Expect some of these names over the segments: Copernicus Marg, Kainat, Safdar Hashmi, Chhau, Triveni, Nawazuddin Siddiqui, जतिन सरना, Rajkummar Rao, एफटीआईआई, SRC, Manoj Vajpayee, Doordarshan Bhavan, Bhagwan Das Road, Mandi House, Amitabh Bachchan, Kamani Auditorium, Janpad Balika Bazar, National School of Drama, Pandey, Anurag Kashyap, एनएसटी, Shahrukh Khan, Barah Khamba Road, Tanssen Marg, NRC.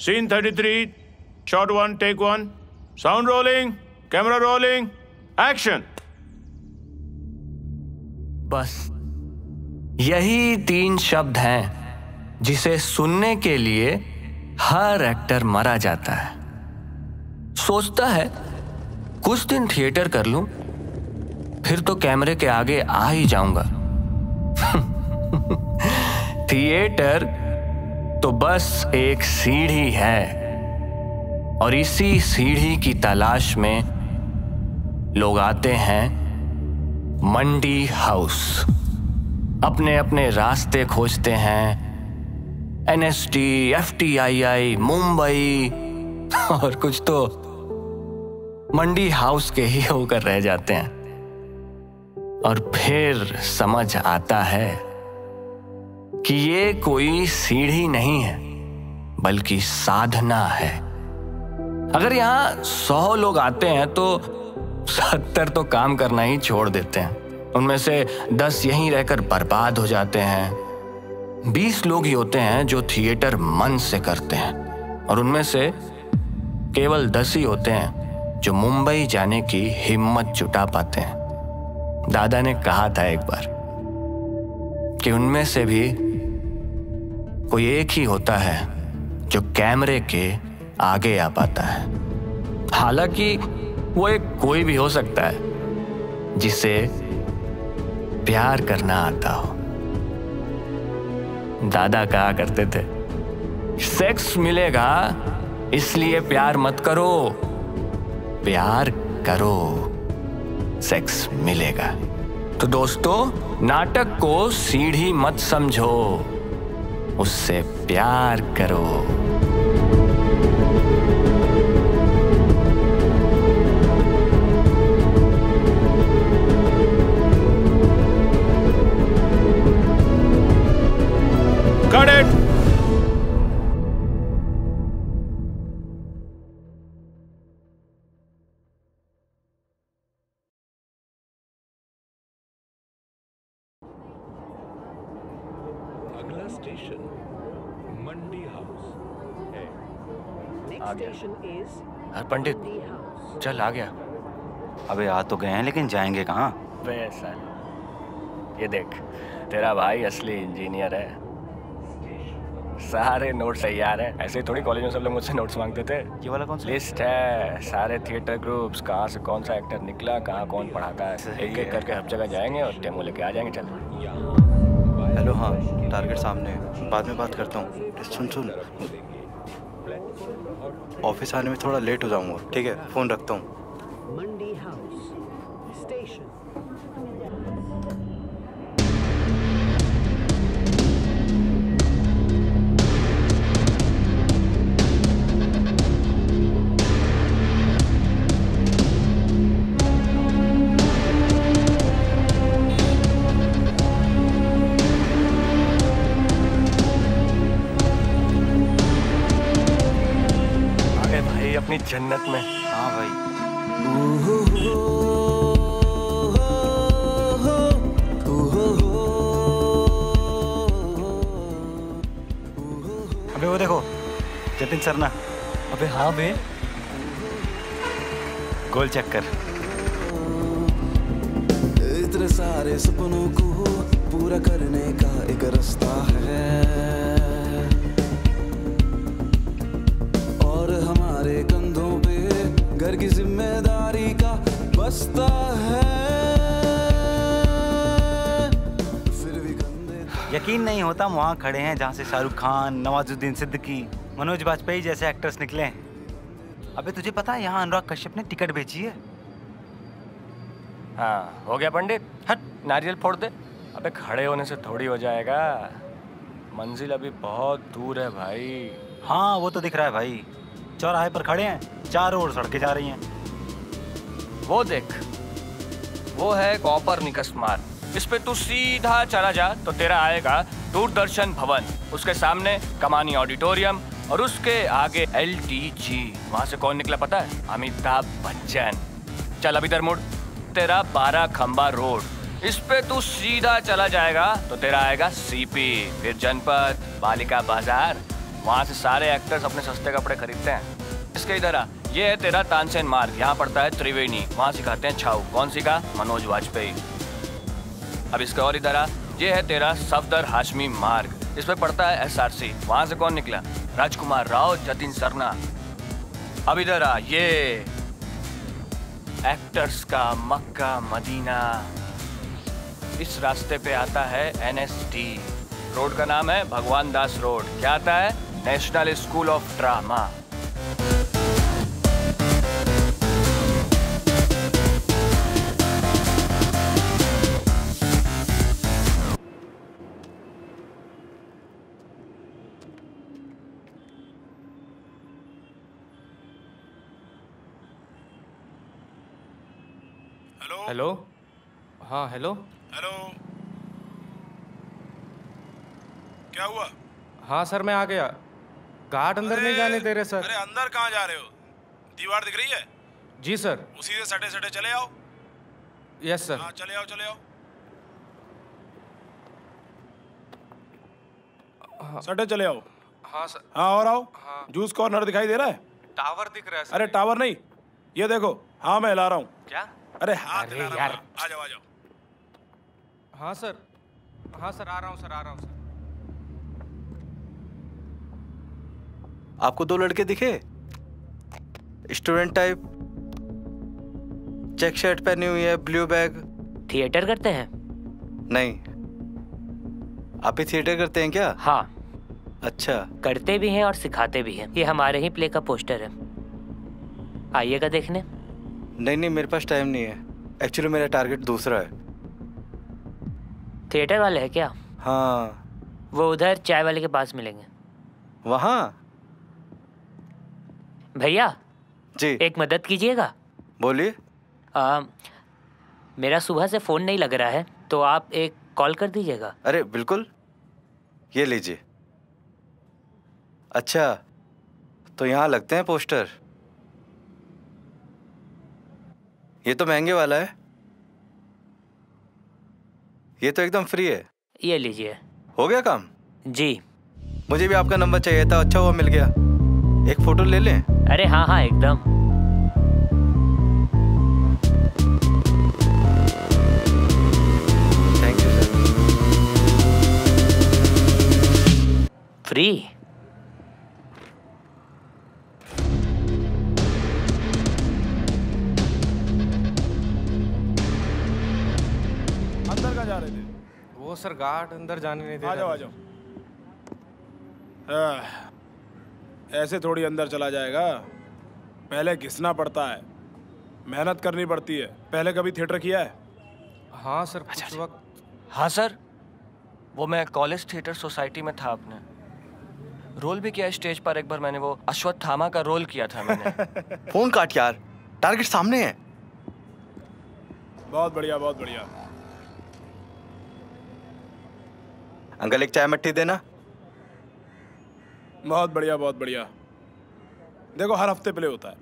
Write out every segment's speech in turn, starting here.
Scene 33, shot 1, take 1. Sound rolling, camera rolling, action. बस यही तीन शब्द हैं जिसे सुनने के लिए हर एक्टर मरा जाता है। सोचता है कुछ दिन थिएटर कर लूं, फिर तो कैमरे के आगे आ ही जाऊंगा। थिएटर तो बस एक सीढ़ी है और इसी सीढ़ी की तलाश में लोग आते हैं मंडी हाउस। अपने अपने रास्ते खोजते हैं, एनएसटी, एफटीआईआई, मुंबई और कुछ तो मंडी हाउस के ही होकर रह जाते हैं। और फिर समझ आता है कि ये कोई सीढ़ी नहीं है बल्कि साधना है। अगर यहाँ 100 लोग आते हैं तो 70 तो काम करना ही छोड़ देते हैं, उनमें से 10 यहीं रहकर बर्बाद हो जाते हैं। 20 लोग ही होते हैं जो थिएटर मन से करते हैं और उनमें से केवल 10 ही होते हैं जो मुंबई जाने की हिम्मत जुटा पाते हैं। दादा ने कहा था एक बार कि उनमें से भी कोई एक ही होता है जो कैमरे के आगे आ पाता है। हालांकि वो एक कोई भी हो सकता है जिसे प्यार करना आता हो। दादा कहा करते थे, सेक्स मिलेगा इसलिए प्यार मत करो, प्यार करो सेक्स मिलेगा। तो दोस्तों, नाटक को सीढ़ी मत समझो, उससे प्यार करो। Got it. अगला स्टेशन मंडी हाउस है। आ गया। अरे पंडित, चल आ गया। अबे आ तो गए हैं लेकिन जाएंगे कहाँ? वैसा ये देख, तेरा भाई असली इंजीनियर है, सारे नोट्स तैयार है। ऐसे ही थोड़ी कॉलेज में सब लोग मुझसे नोट्स मांगते थे। ये वाला कौन सा लिस्ट है? सारे थिएटर ग्रुप्स, कहाँ से कौन सा एक्टर निकला, कहाँ कौन पढ़ाता है, एक एक करके हर जगह जाएंगे और डेमो लेके आ जाएंगे। चल। हेलो, हाँ टारगेट सामने, बाद में बात करता हूँ। सुन, ऑफिस आने में थोड़ा लेट हो जाऊँगा, ठीक है? फ़ोन रखता हूँ। जन्नत में। हाँ भाई, अबे वो देखो जतिन सरना। अबे हाँ बे, गोल चक्कर। इतने सारे सपनों को पूरा करने का एक रास्ता है और हमारे कंधों पे घर की जिम्मेदारी का बस्ता है, फिर भी कंधे। यकीन नहीं होता हम वहाँ खड़े हैं जहाँ से शाहरुख खान, नवाजुद्दीन सिद्दीकी, मनोज वाजपेयी जैसे एक्टर्स निकले हैं। अबे तुझे पता है यहाँ अनुराग कश्यप ने टिकट बेची है। हाँ हो गया पंडित, हट नारियल फोड़ दे। अबे खड़े होने से थोड़ी हो जाएगा, मंजिल अभी बहुत दूर है भाई। हाँ वो तो दिख रहा है भाई, चौराहे पर खड़े हैं, चारों ओर सड़कें जा रही हैं। वो देख, वो है कॉपरनिकस मार्ग। इस पे तू सीधा चला जा तो तेरा आएगा दूरदर्शन भवन, उसके सामने कमानी ऑडिटोरियम और उसके आगे एलटीजी। वहाँ से कौन निकला पता है? अमिताभ बच्चन। चल अभी इधर मुड़, तेरा बारह खंबा रोड। इस पे तू सीधा चला जाएगा तो तेरा आएगा सीपी, फिर जनपद, बालिका बाजार वहाँ से सारे एक्टर्स अपने सस्ते कपड़े खरीदते हैं। इसके इधर आ, ये है तेरा तानसेन मार्ग, यहाँ पड़ता है त्रिवेणी, वहाँ सिखाते हैं छाऊ। कौन सिखा? मनोज वाजपेयी। अब इसके और इधर आ, ये है तेरा सफदर हाशमी मार्ग, इस पर पड़ता है SRC, वहाँ से कौन निकला? राजकुमार राव, जतिन सरना। अब इधर आ, ये एक्टर्स का मक्का मदीना, इस रास्ते पे आता है NSD, रोड का नाम है भगवान दास रोड। क्या आता है? National school of drama. Hello, हाँ हेलो हेलो, क्या हुआ? हाँ सर मैं आ गया, गार्ड अंदर नहीं जाने दे रहे सर। अरे अंदर कहाँ जा रहे हो, दीवार दिख रही है? जी सर। उसी से सटे सटे चले आओ। Yes sir. हाँ चले आओ चले आओ। हाँ। सटे चले आओ। हाँ सर। हाँ और आओ। हाँ। जूस कॉर्नर दिखाई दे रहा है? टावर दिख रहा है सर। अरे टावर नहीं, ये देखो। हाँ मैं हिला रहा हूँ। क्या? अरे हाँ, अरे यार आ जाओ आ जाओ। हाँ सर, हाँ सर आ रहा हूँ सर, आ रहा हूँ सर। आपको दो लड़के दिखे, स्टूडेंट टाइप, चेक शर्ट पहनी हुई है, ब्लू बैग। थिएटर करते हैं? नहीं, आप ही थिएटर करते हैं क्या? हाँ। अच्छा, करते भी हैं और सिखाते भी हैं। ये हमारे ही प्ले का पोस्टर है, आइएगा देखने। नहीं नहीं मेरे पास टाइम नहीं है, एक्चुअली मेरा टारगेट दूसरा है। थिएटर वाले है क्या? हाँ। वो उधर चाय वाले के पास मिलेंगे। वहाँ? भैया जी एक मदद कीजिएगा। बोलिए। मेरा सुबह से फ़ोन नहीं लग रहा है, तो आप एक कॉल कर दीजिएगा। अरे बिल्कुल, ये लीजिए। अच्छा तो यहाँ लगते हैं पोस्टर, ये तो महंगे वाला है, ये तो एकदम फ्री है। ये लीजिए। हो गया काम? जी। मुझे भी आपका नंबर चाहिए था, अच्छा हुआ मिल गया। एक फोटो ले लें? अरे हाँ हाँ एकदम। Thank you sir. फ्री? वो सर गार्ड अंदर जाने नहीं दे रहा। आ जाओ, ऐसे थोड़ी अंदर चला जाएगा, पहले घिसना पड़ता है, मेहनत करनी पड़ती है। पहले कभी थिएटर किया है? हाँ सर कुछ वक्त। हाँ सर, वो मैं कॉलेज थिएटर सोसाइटी में था, अपने रोल भी किया स्टेज पर। एक बार मैंने वो अश्वत्थामा का रोल किया था मैंने। फोन काट यार, टारगेट सामने है। बहुत बढ़िया बहुत बढ़िया। अंकल एक चाय मट्टी देना। बहुत बढ़िया बहुत बढ़िया। देखो हर हफ्ते प्ले होता है,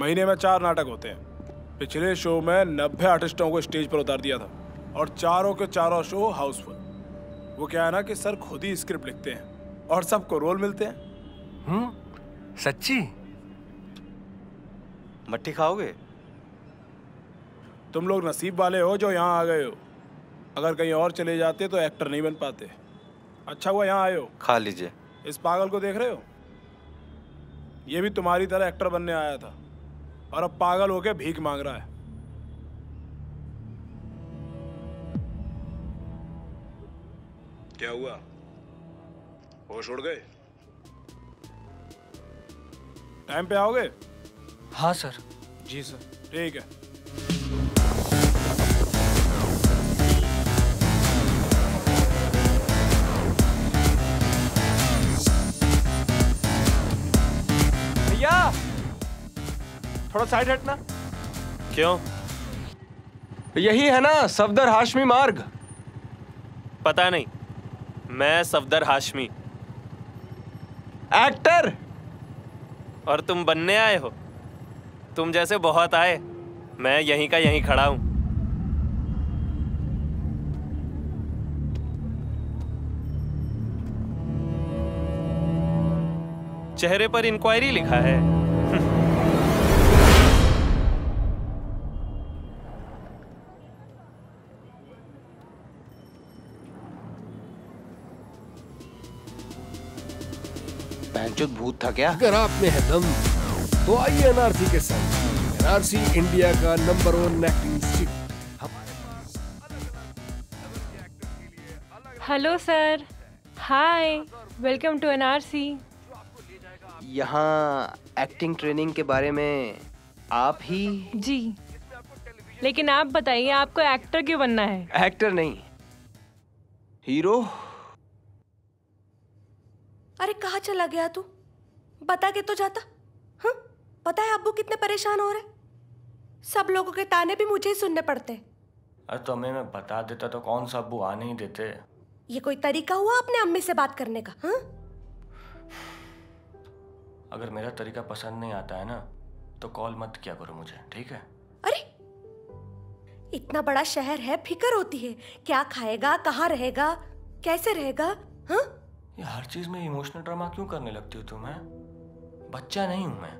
महीने में 4 नाटक होते हैं। पिछले शो में 90 आर्टिस्टों को स्टेज पर उतार दिया था और चारों के चारों शो हाउसफुल। वो क्या है ना कि सर खुद ही स्क्रिप्ट लिखते हैं और सबको रोल मिलते हैं। सच्ची? मट्टी खाओगे? तुम लोग नसीब वाले हो जो यहाँ आ गए हो, अगर कहीं और चले जाते तो एक्टर नहीं बन पाते। अच्छा हुआ यहाँ आए हो। खा लीजिए। इस पागल को देख रहे हो, ये भी तुम्हारी तरह एक्टर बनने आया था और अब पागल होके भीख मांग रहा है। क्या हुआ, होश उड़ गए? टाइम पे आओगे? हाँ सर। जी सर। ठीक है। थोड़ा साइड हटना। क्यों? यही है ना सफदर हाशमी मार्ग? पता नहीं, मैं सफदर हाशमी एक्टर और तुम बनने आए हो। तुम जैसे बहुत आए, मैं यहीं का यहीं खड़ा हूं। चेहरे पर इंक्वायरी लिखा है। पैंचुत भूत था क्या? अगर आप में है दम तो आइए एनआरसी के साथ। एनआरसी इंडिया का #1 acting street. Hello sir, hi, welcome to NRC. यहाँ एक्टिंग ट्रेनिंग के बारे में आप ही? जी, लेकिन आप बताइए आपको एक्टर क्यों बनना है? एक्टर नहीं, हीरो। अरे कहाँ चला गया तू? बता के तो जाता। हाँ, पता है अब्बू कितने परेशान हो रहे? सब लोगों के ताने भी मुझे ही सुनने पड़ते। अरे तो हमें मैं बता देता तो कौन सा अब्बू आने ही देते। ये कोई तरीका हुआ अपने अम्मी से बात करने का? हाँ, अगर मेरा तरीका पसंद नहीं आता है ना तो कॉल मत किया करो मुझे, ठीक है? अरे इतना बड़ा शहर है, फिक्र होती है क्या खाएगा, कहाँ रहेगा, कैसे रहेगा। हाँ, ये हर चीज में इमोशनल ड्रामा क्यों करने लगती हो तुम? है बच्चा नहीं हूँ मैं,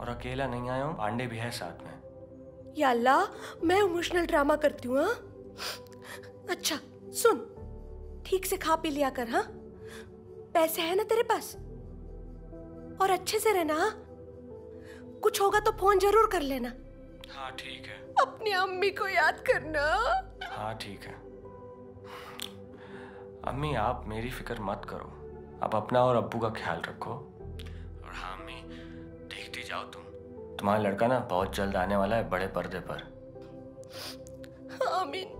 और अकेला नहीं आया हूँ, पांडे भी है साथ में। या अल्लाह, मैं इमोशनल ड्रामा करती हूँ? अच्छा सुन, ठीक से खा पी लिया कर। हाँ, पैसे है ना तेरे पास? और अच्छे से रहना, कुछ होगा तो फोन जरूर कर लेना। हाँ ठीक है। अपनी अम्मी को याद करना। हाँ ठीक है। अम्मी आप मेरी फिक्र मत करो, आप अपना और अब्बू का ख्याल रखो। और हाँ अम्मी, देखती जाओ तुम, तुम्हारा लड़का ना बहुत जल्द आने वाला है बड़े पर्दे पर। आमीन।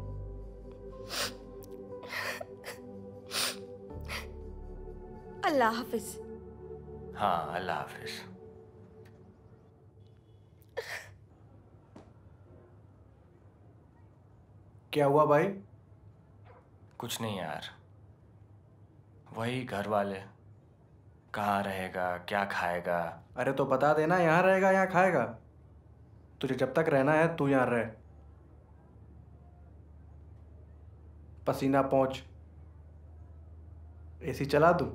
अल्लाह हाफिज। हाँ, अल्लाह हाफिज। क्या हुआ भाई? कुछ नहीं यार, वही घर वाले, कहाँ रहेगा, क्या खाएगा। अरे तो बता देना, यहाँ रहेगा यहाँ खाएगा। तुझे जब तक रहना है तू यहाँ रह, पसीना पहुँच, एसी चला दूँ।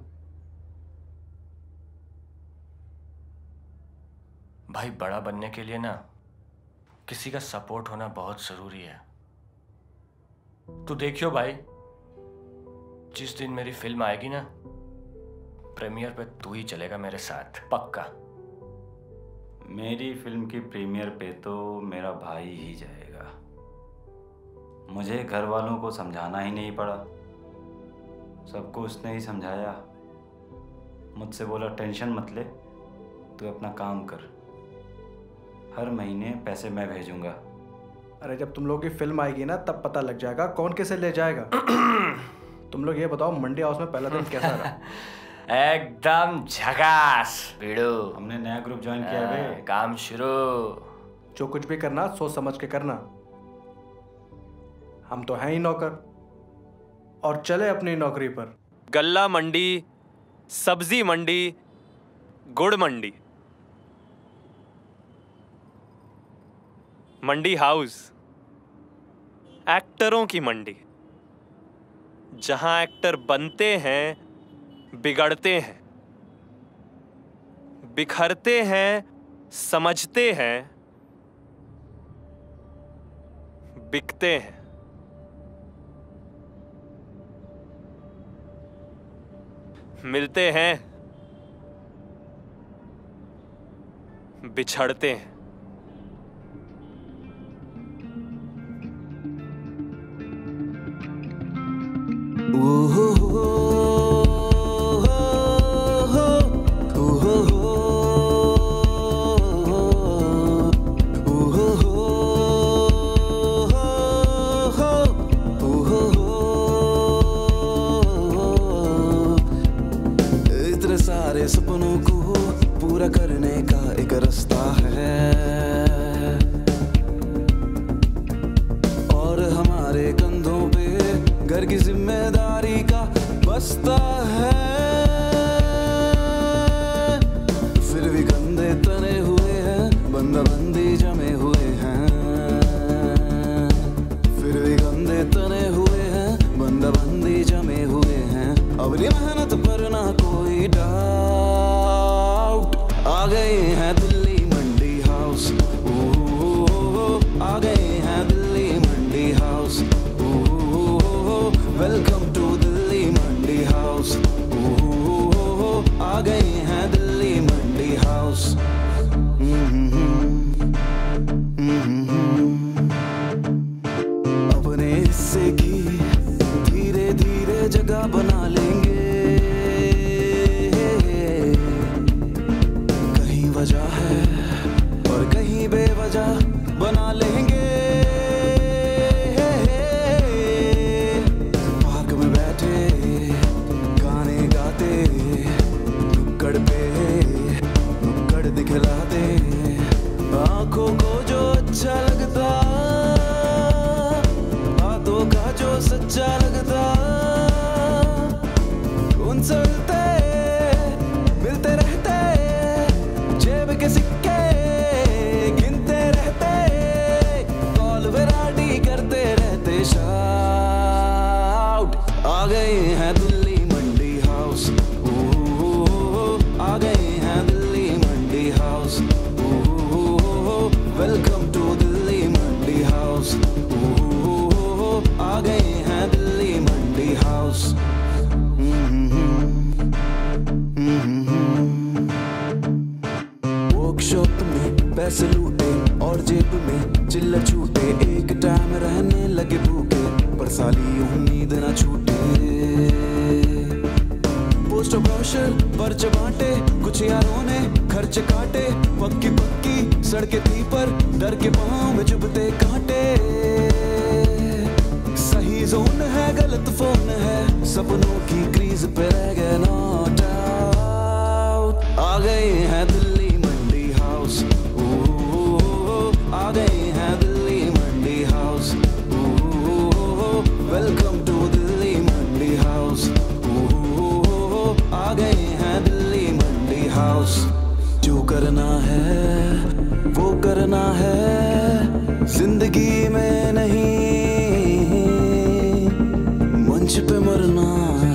भाई बड़ा बनने के लिए ना किसी का सपोर्ट होना बहुत ज़रूरी है। तू देखियो भाई, जिस दिन मेरी फिल्म आएगी ना, प्रीमियर पे तू ही चलेगा मेरे साथ, पक्का। मेरी फिल्म की प्रीमियर पे तो मेरा भाई ही जाएगा, मुझे घर वालों को समझाना ही नहीं पड़ा, सबको उसने ही समझाया। मुझसे बोला टेंशन मत ले, तू अपना काम कर, हर महीने पैसे मैं भेजूंगा। अरे जब तुम लोग की फिल्म आएगी ना तब पता लग जाएगा कौन किसे ले जाएगा। तुम लोग ये बताओ मंडी हाउस में पहला दिन कैसा रहा? एकदम झकास भिड़ो, हमने नया ग्रुप ज्वाइन किया है। काम शुरू। जो कुछ भी करना सोच समझ के करना, हम तो हैं ही नौकर। और चले अपनी नौकरी पर। गल्ला मंडी, सब्जी मंडी, गुड़ मंडी, मंडी हाउस, एक्टरों की मंडी, जहां एक्टर बनते हैं, बिगड़ते हैं, बिखरते हैं, समझते हैं, बिकते हैं। मिलते हैं, बिछड़ते हैं। इतने सारे सपनों को पूरा करने का एक रास्ता है, और हमारे कंधों पे घर की जिम्मेदारी का बस्ता है। फिर भी कंधे तने हुए हैं, बंदाबंदी जमे हुए हैं। फिर भी कंधे तने हुए हैं, बंदाबंदी जमे हुए हैं। अब मेहनत पर ना कोई डाल जगह बना लेंगे, कहीं वजह है और कहीं बेवजह बना लेंगे। पार्क में बैठे गाने गाते नुक्कड़ पे नुक्कड़ दिखलाते, आंखों को जो अच्छा लगता, बातों का जो सच्चा लगता, उनसे मिलते मिलते रहते, जेब के सिक्के गिनते रहते, कॉल वैरायटी करते रहते। शाउट, आ गए हैं दिल्ली मंडी हाउस, आ गए हैं Delhi Mandi house. Welcome to Delhi Mandi house. आ गए हैं दिल्ली मंडी हाउस। वर्कशॉप में पैसे लूटे और जेब में चिल्लर छूटे, एक टाइम रहने लगे भूखे पर साली उम्मीद ना छूटे। पोस्टर ब्रोशर पर्चे बांटे, कुछ यारों ने खर्च काटे, पक्की पक्की सड़के थी पर डर के पाँव में चुभते कांटे। सही जोन है गलत फोन है, सपनों की क्रीज पे रह गए नॉट आउट। आ गए हैं दिल्ली मंडी हाउस, आ गए हैं Delhi Mandi house. Welcome to Delhi Mandi house. आ गए हैं दिल्ली मंडी हाउस। जो करना है वो करना है, जिंदगी में नहीं मंच पे मरना है।